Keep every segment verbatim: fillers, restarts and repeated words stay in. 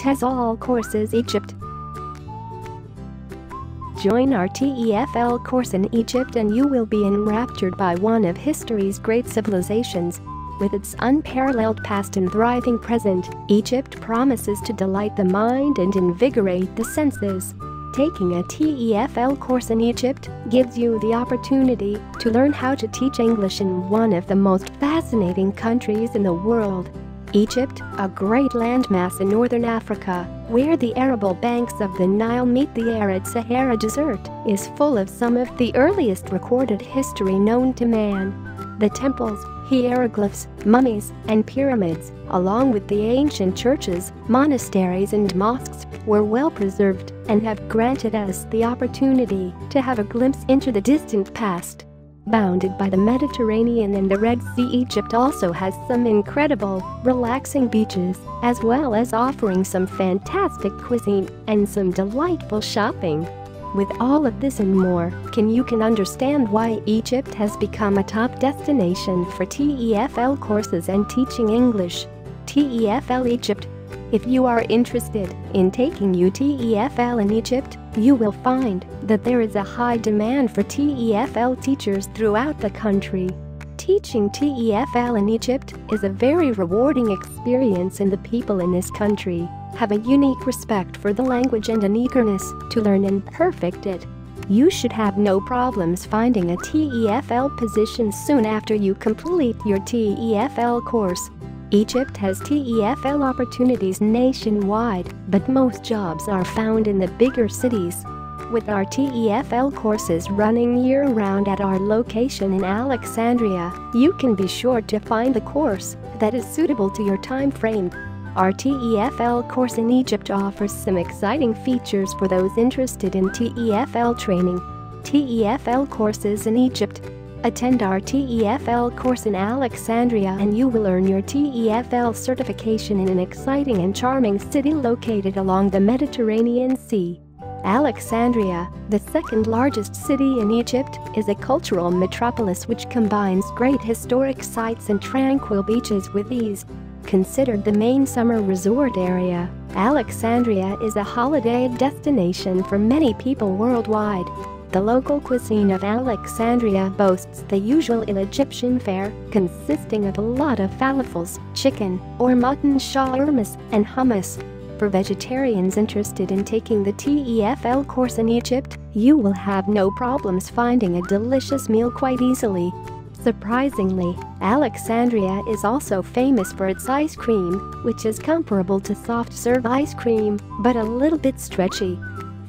TESOL courses Egypt. Join our T E F L course in Egypt and you will be enraptured by one of history's great civilizations. With its unparalleled past and thriving present, Egypt promises to delight the mind and invigorate the senses. Taking a T E F L course in Egypt gives you the opportunity to learn how to teach English in one of the most fascinating countries in the world. Egypt, a great landmass in northern Africa, where the arable banks of the Nile meet the arid Sahara desert, is full of some of the earliest recorded history known to man. The temples, hieroglyphs, mummies, and pyramids, along with the ancient churches, monasteries and mosques, were well preserved and have granted us the opportunity to have a glimpse into the distant past. Bounded by the Mediterranean and the Red Sea, Egypt also has some incredible, relaxing beaches, as well as offering some fantastic cuisine and some delightful shopping. With all of this and more, can you can understand why Egypt has become a top destination for T E F L courses and teaching English. T E F L Egypt. If you are interested in taking your T E F L in Egypt, you will find that there is a high demand for T E F L teachers throughout the country. Teaching T E F L in Egypt is a very rewarding experience, and the people in this country have a unique respect for the language and an eagerness to learn and perfect it. You should have no problems finding a T E F L position soon after you complete your T E F L course. Egypt has T E F L opportunities nationwide, but most jobs are found in the bigger cities. With our T E F L courses running year-round at our location in Alexandria, you can be sure to find the course that is suitable to your time frame. Our T E F L course in Egypt offers some exciting features for those interested in T E F L training. T E F L courses in Egypt. Attend our T E F L course in Alexandria and you will earn your T E F L certification in an exciting and charming city located along the Mediterranean Sea. Alexandria, the second largest city in Egypt, is a cultural metropolis which combines great historic sites and tranquil beaches with ease. Considered the main summer resort area, Alexandria is a holiday destination for many people worldwide. The local cuisine of Alexandria boasts the usual Egyptian fare, consisting of a lot of falafels, chicken or mutton shawarmas, and hummus. For vegetarians interested in taking the T E F L course in Egypt, you will have no problems finding a delicious meal quite easily. Surprisingly, Alexandria is also famous for its ice cream, which is comparable to soft-serve ice cream, but a little bit stretchy.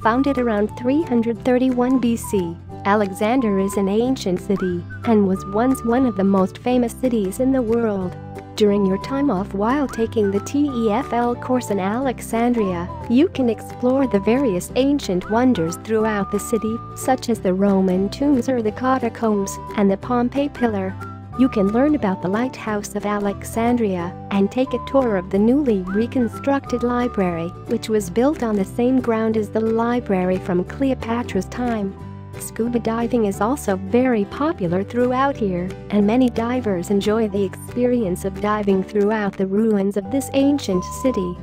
Founded around three hundred thirty-one B C, Alexander is an ancient city and was once one of the most famous cities in the world. During your time off while taking the T E F L course in Alexandria, you can explore the various ancient wonders throughout the city, such as the Roman tombs or the catacombs and the Pompeii Pillar. You can learn about the Lighthouse of Alexandria and take a tour of the newly reconstructed library, which was built on the same ground as the library from Cleopatra's time. Scuba diving is also very popular throughout here, and many divers enjoy the experience of diving throughout the ruins of this ancient city.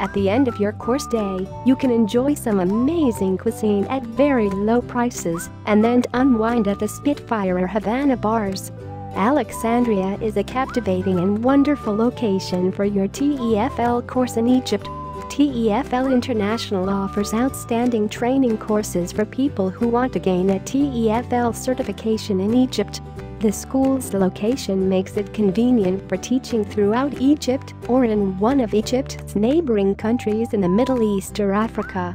At the end of your course day, you can enjoy some amazing cuisine at very low prices and then unwind at the Spitfire or Havana bars. Alexandria is a captivating and wonderful location for your T E F L course in Egypt. T E F L International offers outstanding training courses for people who want to gain a T E F L certification in Egypt. The school's location makes it convenient for teaching throughout Egypt or in one of Egypt's neighboring countries in the Middle East or Africa.